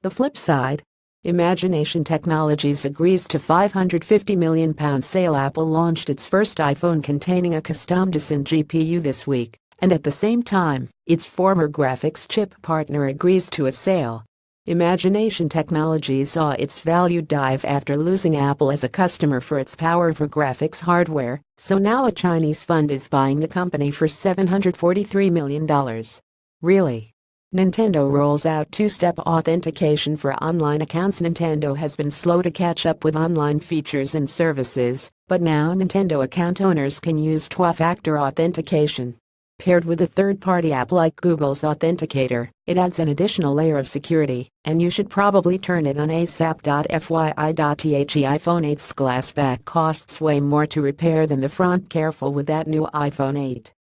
The flip side, Imagination Technologies agrees to £550 million sale. Apple launched its first iPhone containing a custom Design GPU this week, and at the same time, its former graphics chip partner agrees to a sale. Imagination Technologies saw its value dive after losing Apple as a customer for its powerful graphics hardware, so now a Chinese fund is buying the company for $743 million. Really? Nintendo rolls out two-step authentication for online accounts. Nintendo has been slow to catch up with online features and services, but now Nintendo account owners can use two-factor authentication. Paired with a third-party app like Google's Authenticator, it adds an additional layer of security, and you should probably turn it on ASAP. FYI, iPhone 8's glass back costs way more to repair than the front. Careful with that new iPhone 8.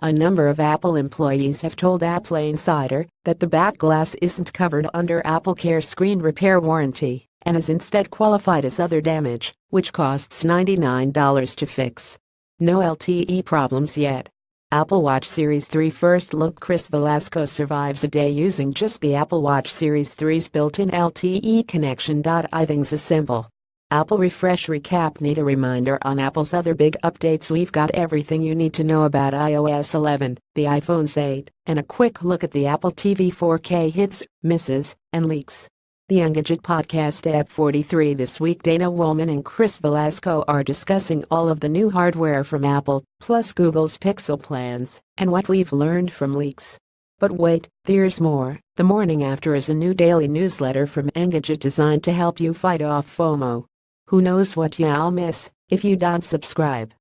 A number of Apple employees have told Apple Insider that the back glass isn't covered under Apple Care screen repair warranty and is instead qualified as other damage, which costs $99 to fix. No LTE problems yet. Apple Watch Series 3 first look. Chris Velasco survives a day using just the Apple Watch Series 3's built-in LTE connection. I things is simple. Apple refresh recap. Need a reminder on Apple's other big updates. We've got everything you need to know about iOS 11, the iPhone 8, and a quick look at the Apple TV 4K hits, misses, and leaks. The Engadget podcast app 43 this week. Dana Wollman and Chris Velasco are discussing all of the new hardware from Apple, plus Google's Pixel plans, and what we've learned from leaks. But wait, there's more. The Morning After is a new daily newsletter from Engadget designed to help you fight off FOMO. Who knows what you'll miss if you don't subscribe.